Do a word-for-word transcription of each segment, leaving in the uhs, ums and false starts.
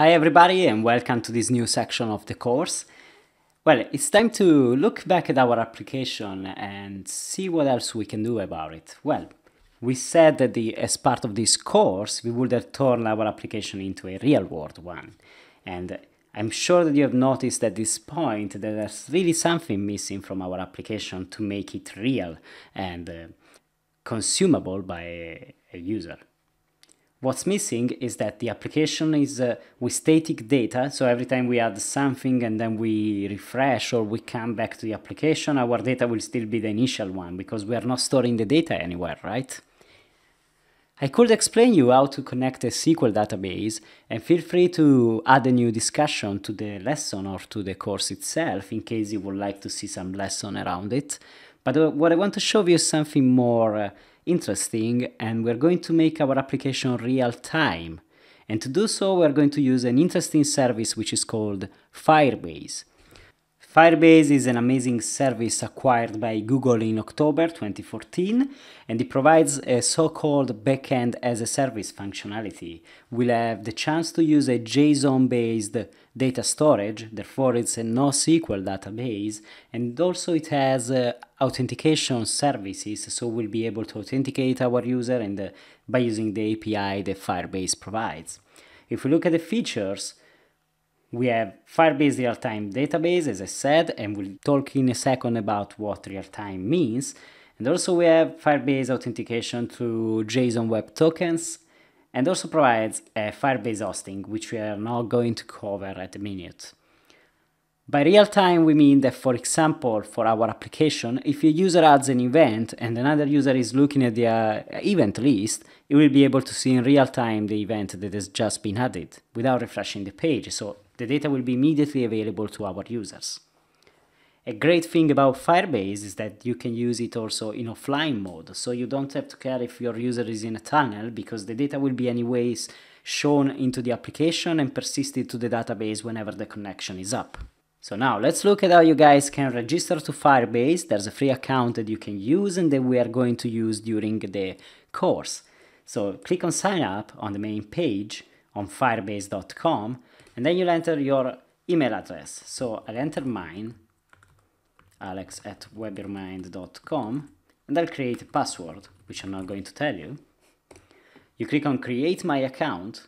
Hi everybody and welcome to this new section of the course. Well, it's time to look back at our application and see what else we can do about it. Well, we said that the, as part of this course we would have turned our application into a real-world one. And I'm sure that you have noticed at this point that there's really something missing from our application to make it real and uh, consumable by a, a user. What's missing is that the application is uh, with static data, so every time we add something and then we refresh or we come back to the application, our data will still be the initial one because we are not storing the data anywhere, right? I could explain you how to connect a S Q L database, and feel free to add a new discussion to the lesson or to the course itself in case you would like to see some lesson around it. But uh, what I want to show you is something more uh, interesting, and we're going to make our application real time. And to do so, we're going to use an interesting service which is called Firebase. Firebase is an amazing service acquired by Google in October twenty fourteen, and it provides a so-called backend as a service functionality. We'll have the chance to use a JSON-based data storage, therefore it's a NoSQL database, and also it has uh, authentication services, so we'll be able to authenticate our user and uh, by using the A P I that Firebase provides. If we look at the features, we have Firebase real-time database, as I said, and we'll talk in a second about what real-time means. And also we have Firebase authentication through JSON Web Tokens, and also provides a Firebase hosting, which we are not going to cover at the minute. By real-time, we mean that, for example, for our application, if a user adds an event and another user is looking at the uh, event list, you will be able to see in real-time the event that has just been added, without refreshing the page. So the data will be immediately available to our users. A great thing about Firebase is that you can use it also in offline mode, so you don't have to care if your user is in a tunnel because the data will be anyways shown into the application and persisted to the database whenever the connection is up. So now let's look at how you guys can register to Firebase. There's a free account that you can use and that we are going to use during the course. So click on sign up on the main page on firebase dot com, and then you'll enter your email address. So I'll enter mine, alex at web your mind dot com, and I'll create a password, which I'm not going to tell you. You click on create my account,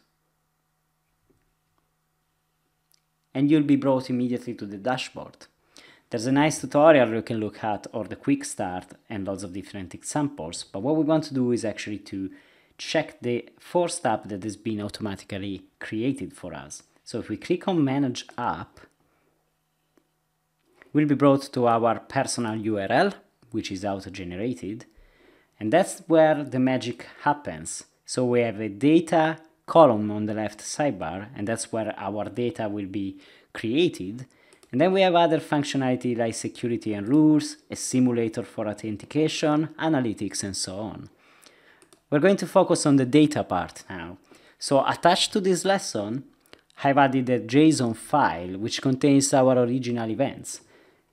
and you'll be brought immediately to the dashboard. There's a nice tutorial you can look at, or the quick start, and lots of different examples, but what we want to do is actually to check the first app that has been automatically created for us. So if we click on Manage App, we'll be brought to our personal U R L, which is auto-generated, and that's where the magic happens. So we have a data column on the left sidebar, and that's where our data will be created. And then we have other functionality like security and rules, a simulator for authentication, analytics, and so on. We're going to focus on the data part now. So attached to this lesson, I've added a JSON file which contains our original events,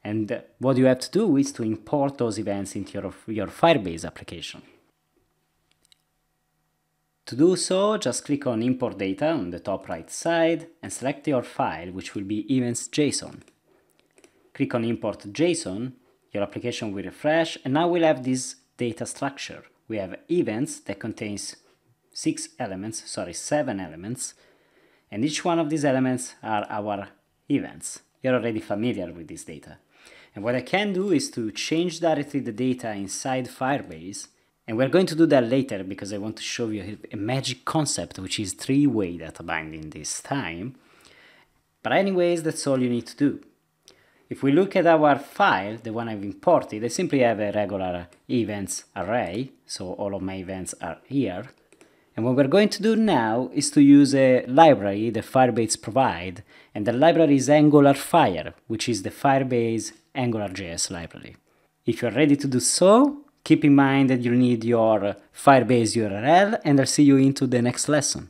and what you have to do is to import those events into your, your Firebase application. To do so, just click on Import Data on the top right side and select your file, which will be events dot J S O N. Click on Import JSON, your application will refresh, and now we'll have this data structure. We have events that contains six elements, sorry, seven elements, and each one of these elements are our events. You're already familiar with this data. And what I can do is to change directly the data inside Firebase, and we're going to do that later because I want to show you a magic concept, which is three-way data binding this time. But anyways, that's all you need to do. If we look at our file, the one I've imported, I simply have a regular events array, so all of my events are here. And what we're going to do now is to use a library that Firebase provides, and the library is AngularFire, which is the Firebase AngularJS library. If you're ready to do so, keep in mind that you'll need your Firebase U R L, and I'll see you into the next lesson.